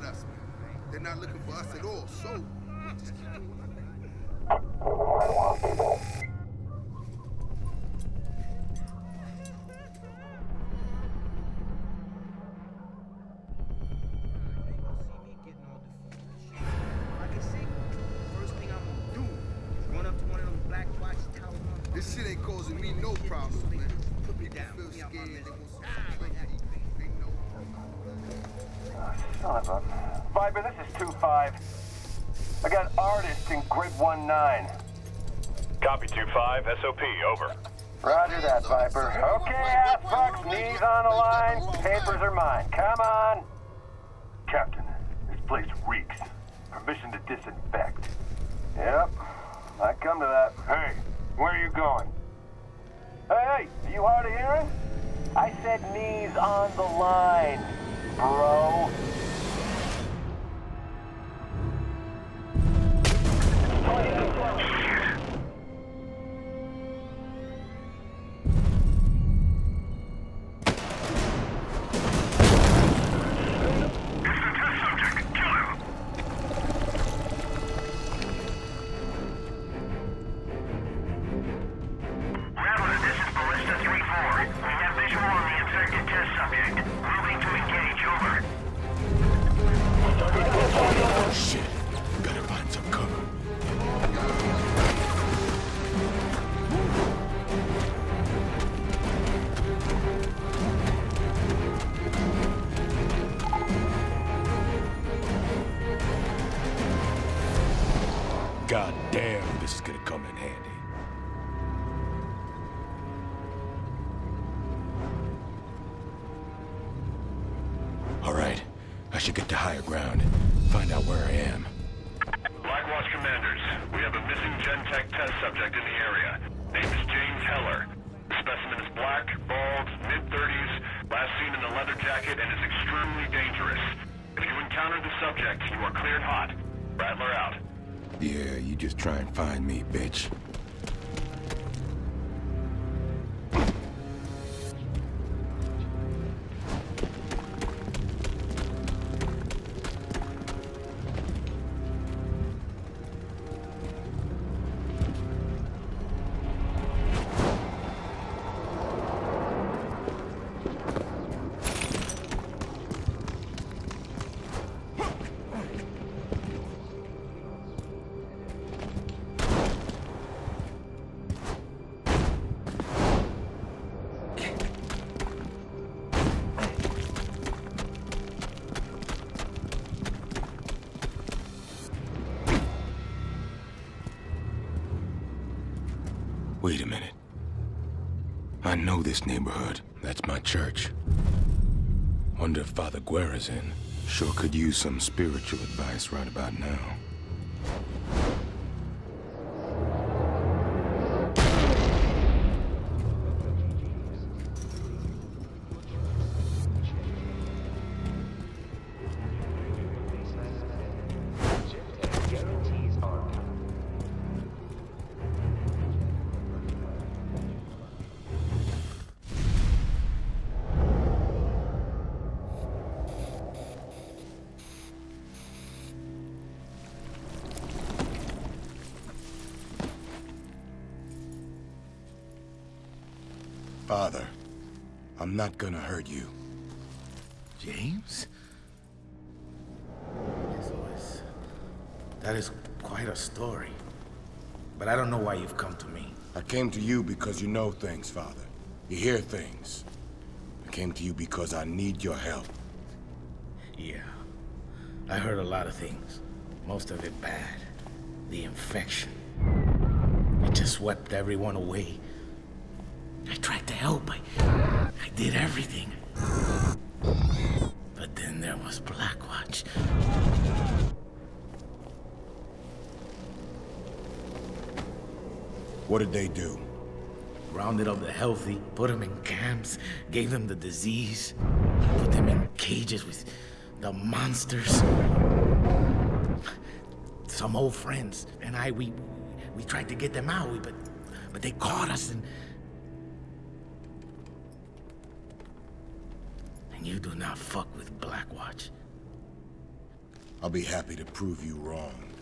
not us. They're not looking for us at all, so just keep doing our thing. Like I say, first thing I'm gonna do is run up to one of them Blackwatch towers. This shit ain't causing me no problems, man. Put me down. Feel scared. Son of a... Viper, this is 2-5. I got artists in grid 1-9. Copy 2-5, SOP, over. Roger that, Viper. Okay, Asprox, knees on the line. Papers are mine. Come on. Captain, this place reeks. Permission to disinfect. Yep, I come to that. Hey, where are you going? Hey, hey, you hard of hearing? I said knees on the line, bro. God damn, this is gonna come in handy. All right, I should get to higher ground, find out where I am. Blackwatch commanders, we have a missing GenTech test subject in the area. Name is James Heller. The specimen is black, bald, mid-30s, last seen in a leather jacket, and is extremely dangerous. If you encounter the subject, you are cleared hot. Rattler out. Yeah, you just try and find me, bitch. Wait a minute. I know this neighborhood. That's my church. Wonder if Father Guerra's in. Sure could use some spiritual advice right about now. Father, I'm not gonna hurt you. James? That is quite a story. But I don't know why you've come to me. I came to you because you know things, Father. You hear things. I came to you because I need your help. Yeah. I heard a lot of things. Most of it bad. The infection. It just swept everyone away. I tried to help. I did everything. But then there was Blackwatch. What did they do? Rounded up the healthy, put them in camps, gave them the disease, put them in cages with the monsters. Some old friends and I, we tried to get them out, but they caught us and... You do not fuck with Blackwatch. I'll be happy to prove you wrong.